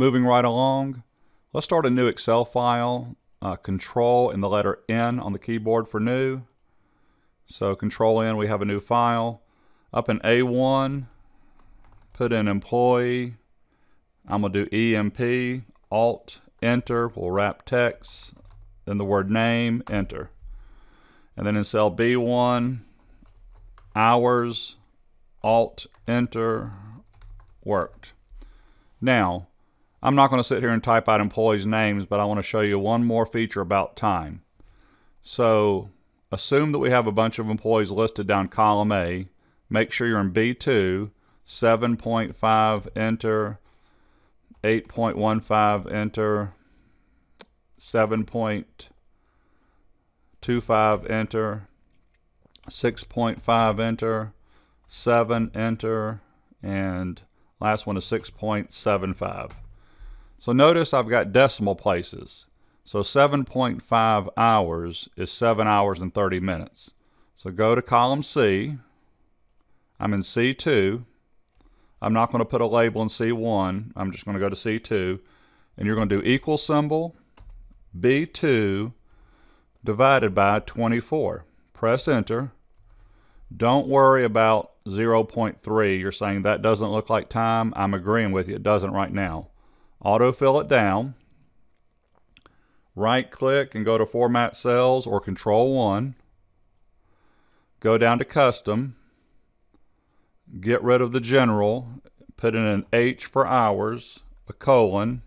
Moving right along, let's start a new Excel file. Control and the letter N on the keyboard for new. So Control N, we have a new file. Up in A1, put in employee. I'm going to do EMP, Alt, Enter. We'll wrap text, then the word name, Enter. And then in cell B1, hours, Alt, Enter, worked. Now, I'm not going to sit here and type out employees' names, but I want to show you one more feature about time. So assume that we have a bunch of employees listed down column A. Make sure you're in B2, 7.5, Enter, 8.15, Enter, 7.25, Enter, 6.5, Enter, 7, Enter, and last one is 6.75. So notice I've got decimal places. So 7.5 hours is 7 hours and 30 minutes. So go to column C. I'm in C2. I'm not going to put a label in C1. I'm just going to go to C2. And you're going to do equal symbol, B2 divided by 24. Press Enter. Don't worry about 0.3. You're saying that doesn't look like time. I'm agreeing with you. It doesn't right now. Autofill it down. Right click and go to Format Cells or Control 1. Go down to Custom. Get rid of the general. Put in an H for hours, a colon.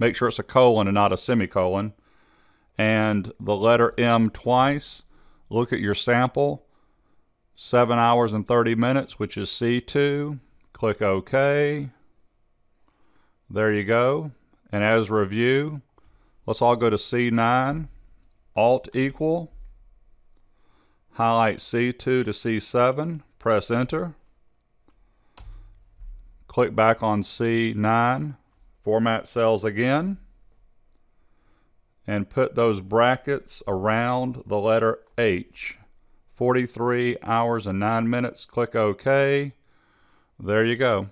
Make sure it's a colon and not a semicolon. And the letter M twice. Look at your sample. 7 hours and 30 minutes, which is C2. Click OK. There you go. And as review, let's all go to C9, Alt equal, highlight C2 to C7, press Enter. Click back on C9, Format Cells again, and put those brackets around the letter H. 43 hours and 9 minutes, click OK. There you go.